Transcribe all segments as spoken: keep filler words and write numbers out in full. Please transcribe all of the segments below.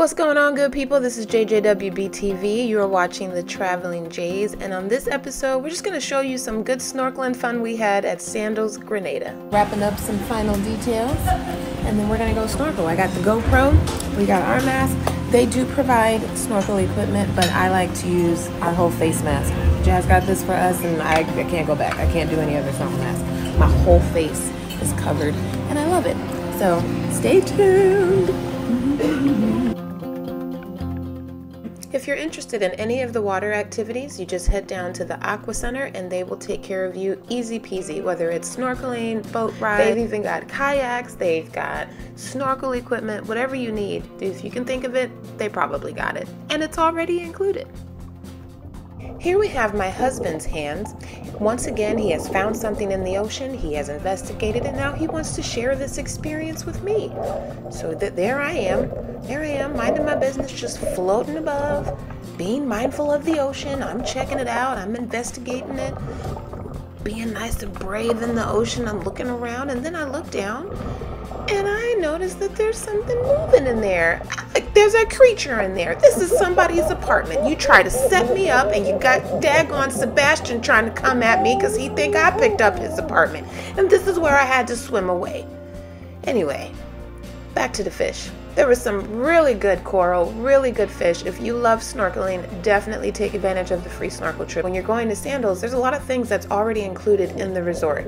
What's going on, good people? This is J J W B T V. You're watching The Traveling Jays, and on this episode, we're just going to show you some good snorkeling fun we had at Sandals Grenada. Wrapping up some final details, and then we're going to go snorkel. I got the GoPro, we got our mask. They do provide snorkel equipment, but I like to use our whole face mask. Jazz got this for us, and I, I can't go back. I can't do any other snorkel mask. My whole face is covered, and I love it. So stay tuned. If you're interested in any of the water activities, you just head down to the Aqua Center and they will take care of you easy peasy, whether it's snorkeling, boat ride. They've even got kayaks, they've got snorkel equipment, whatever you need. If you can think of it, they probably got it. And it's already included. Here we have my husband's hands. Once again, he has found something in the ocean, he has investigated, and now he wants to share this experience with me. So th there I am, there I am, minding my business, just floating above, being mindful of the ocean. I'm checking it out, I'm investigating it, being nice and brave in the ocean. I'm looking around, and then I look down, and I notice that there's something moving in there. There's a creature in there. This is somebody's apartment. You try to set me up, and you got daggone Sebastian trying to come at me because he think I picked up his apartment. And this is where I had to swim away. Anyway, back to the fish. There was some really good coral, really good fish. If you love snorkeling, definitely take advantage of the free snorkel trip. When you're going to Sandals, there's a lot of things that's already included in the resort.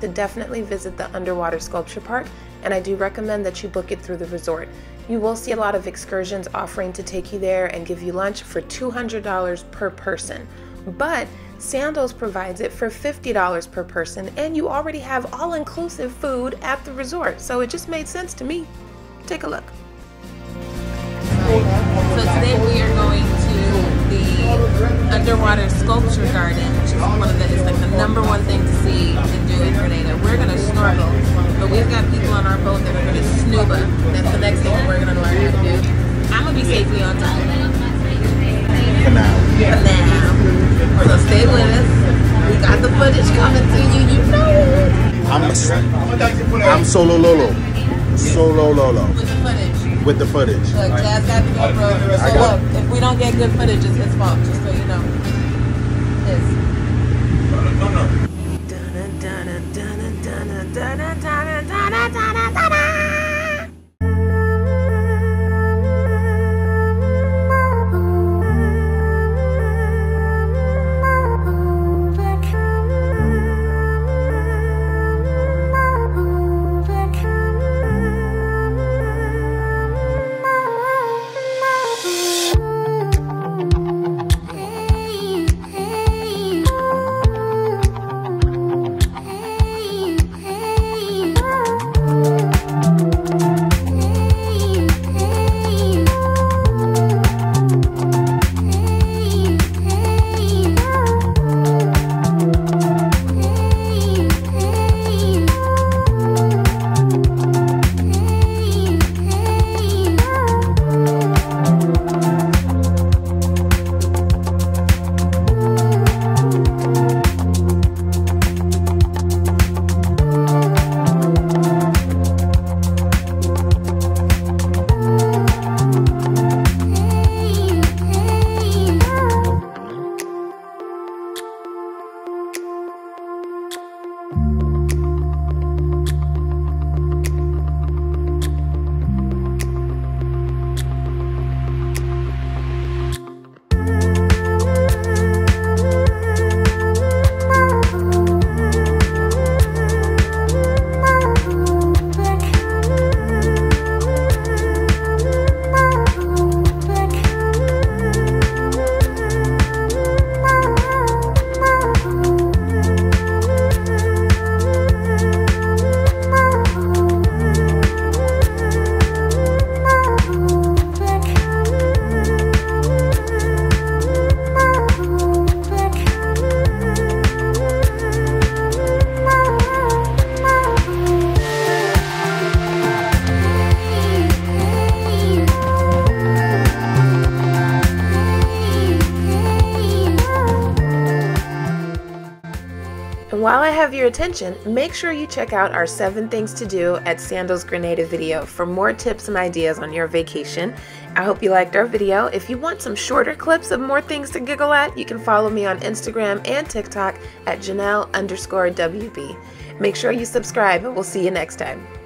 To definitely visit the Underwater Sculpture Park, and I do recommend that you book it through the resort. You will see a lot of excursions offering to take you there and give you lunch for two hundred dollars per person, but Sandals provides it for fifty dollars per person, and you already have all-inclusive food at the resort, so it just made sense to me. Take a look. So today we are going to the Underwater Sculpture Garden, which is one of the, it's like the number one thing to see and do in Grenada. We're going to snorkel, but we've got people on our boat that are going to snuba. That's the next thing we're going to learn how to do. I'm going to be safely on top. For now. For now. So stay with us. We got the footage coming to you. You know it. I'm, I'm solo lolo. Solo lolo. With the footage. With the footage. Look, Jazz got the GoPro. So look, it. If we don't get good footage, it's his fault, just so you know. Yes. Thank you. While I have your attention, make sure you check out our seven things to do at Sandals Grenada video for more tips and ideas on your vacation. I hope you liked our video. If you want some shorter clips of more things to giggle at, you can follow me on Instagram and TikTok at Janelle underscore W B. Make sure you subscribe and we'll see you next time.